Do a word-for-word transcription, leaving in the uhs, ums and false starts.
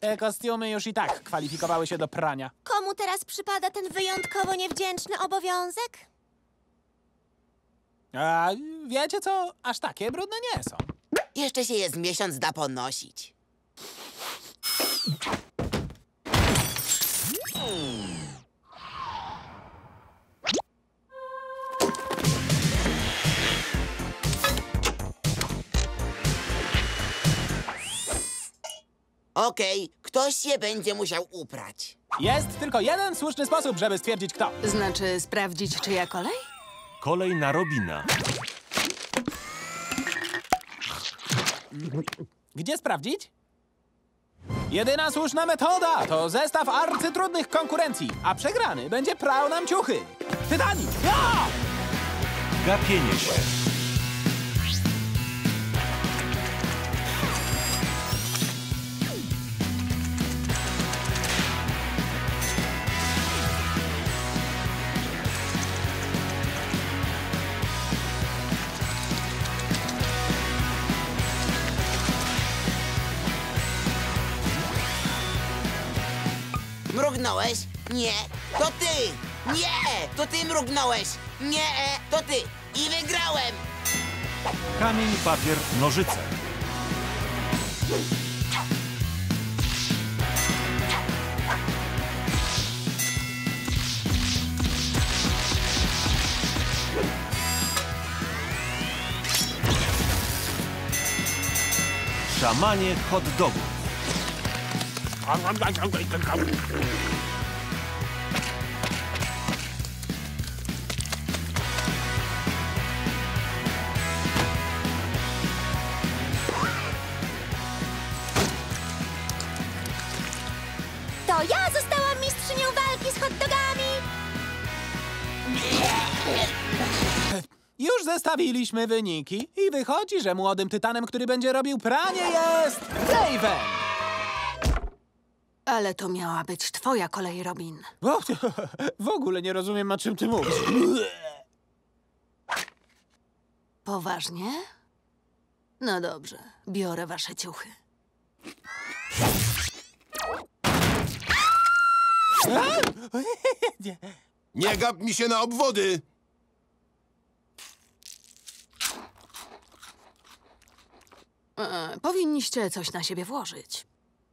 Te kostiumy już i tak kwalifikowały się do prania. Komu teraz przypada ten wyjątkowo niewdzięczny obowiązek? A wiecie co? Aż takie brudne nie są. Jeszcze się je z miesiąc da ponosić. Okej, okay, ktoś je będzie musiał uprać. Jest tylko jeden słuszny sposób, żeby stwierdzić kto. Znaczy sprawdzić, czyja kolej? Kolej na Robina. Gdzie sprawdzić? Jedyna słuszna metoda to zestaw arcytrudnych konkurencji, a przegrany będzie prał nam ciuchy. Titanik! Ja! Gapienie się. Mrugnąłeś? Nie, to ty! Nie, to ty mrugnąłeś! Nie, to ty! I wygrałem! Kamień, papier, nożyce. Szamanie hot dogów. To ja zostałam mistrzynią walki z hot dogami! Już zestawiliśmy wyniki i wychodzi, że młodym tytanem, który będzie robił pranie, jest Dave! Ale to miała być twoja kolej, Robin. O, w ogóle nie rozumiem, o czym ty mówisz. Poważnie? No dobrze, biorę wasze ciuchy. Nie gap mi się na obwody! E, powinniście coś na siebie włożyć.